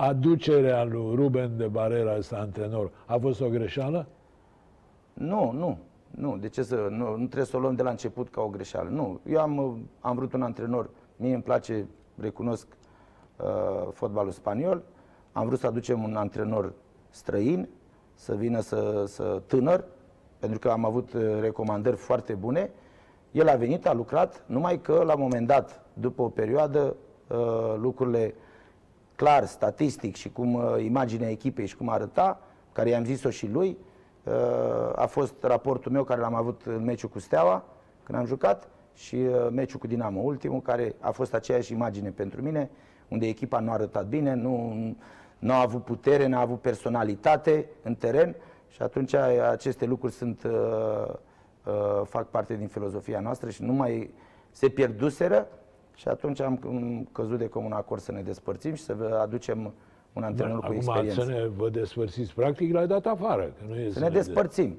aducerea lui Ruben de Barera este antrenor, a fost o greșeală? Nu, nu. Nu, de ce să, nu trebuie să o luăm de la început ca o greșeală. Nu, eu am vrut un antrenor, mie îmi place, recunosc fotbalul spaniol, am vrut să aducem un antrenor străin, să vină tânăr, pentru că am avut recomandări foarte bune. El a venit, a lucrat, numai că la un moment dat, după o perioadă, lucrurile clar, statistic și cum imaginea echipei și cum arăta, care i-am zis-o și lui, a fost raportul meu care l-am avut în meciul cu Steaua, când am jucat, și meciul cu Dinamo, ultimul, care a fost aceeași imagine pentru mine, unde echipa nu a arătat bine, nu a avut putere, nu a avut personalitate în teren și atunci aceste lucruri sunt, fac parte din filozofia noastră și nu mai se pierduseră și atunci am căzut de comun acord să ne despărțim și să aducem un antrenor cu experiență. Acum să ne vă despărțiți, practic l-ai dat afară. Că nu e să ne despărțim.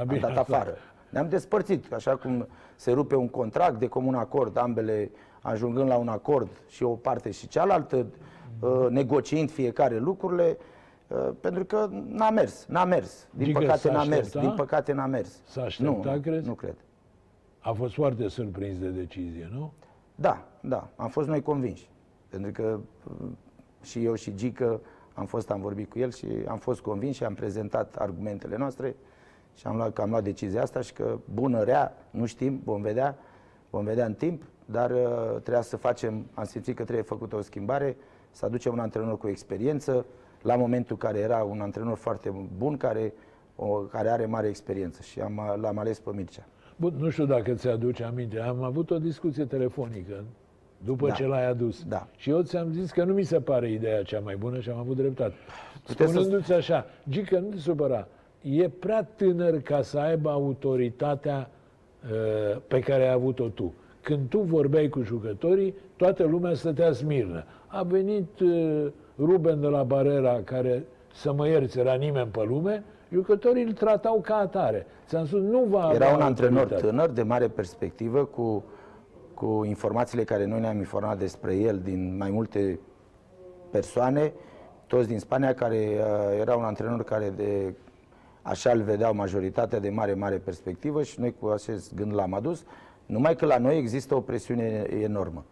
Am dat afară. Ne-am despărțit, așa cum se rupe un contract de comun acord, ambele ajungând la un acord și o parte și cealaltă, negociind fiecare lucrurile, pentru că n-a mers, n-a mers. Din păcate n-a mers, din păcate n-a mers. S-a așteptat, crezi? Nu cred. A fost foarte surprins de decizie, nu? Da, da, am fost noi convinși. Pentru că și eu și Gică am vorbit cu el și am fost convins și am prezentat argumentele noastre și am luat decizia asta și că bună, rea, nu știm, vom vedea în timp, dar trebuia să facem, am simțit că trebuie făcută o schimbare, să aducem un antrenor cu experiență, la momentul care era un antrenor foarte bun, care are mare experiență și l-am ales pe Mircea. Bun, nu știu dacă ți-aduce aminte, am avut o discuție telefonică după ce l-ai adus. Da. Și eu ți-am zis că nu mi se pare ideea cea mai bună și am avut dreptate. Spunându-ți așa, Gică, nu te supăra, e prea tânăr ca să aibă autoritatea pe care ai avut-o tu. Când tu vorbeai cu jucătorii, toată lumea stătea smirnă. A venit Ruben de la Barera, care, să mă ierți, era nimeni pe lume, jucătorii îl tratau ca atare. Ți-am spus, nu va avea. Era un antrenor tânăr, de mare perspectivă, cu informațiile care noi ne-am informat despre el din mai multe persoane, toți din Spania, care era un antrenor care așa îl vedeau majoritatea, de mare perspectivă și noi cu acest gând l-am adus, numai că la noi există o presiune enormă.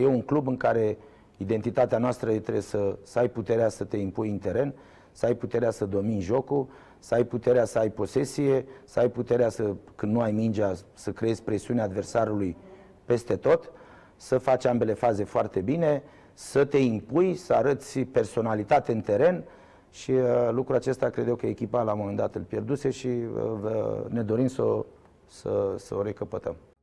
E un club în care identitatea noastră trebuie să ai puterea să te impui în teren, să ai puterea să domini jocul, să ai puterea să ai posesie, să ai puterea să, când nu ai mingea, să creezi presiunea adversarului peste tot, să faci ambele faze foarte bine, să te impui, să arăți personalitate în teren și lucrul acesta cred eu că echipa la un moment dat îl pierduse și ne dorim să o recăpătăm.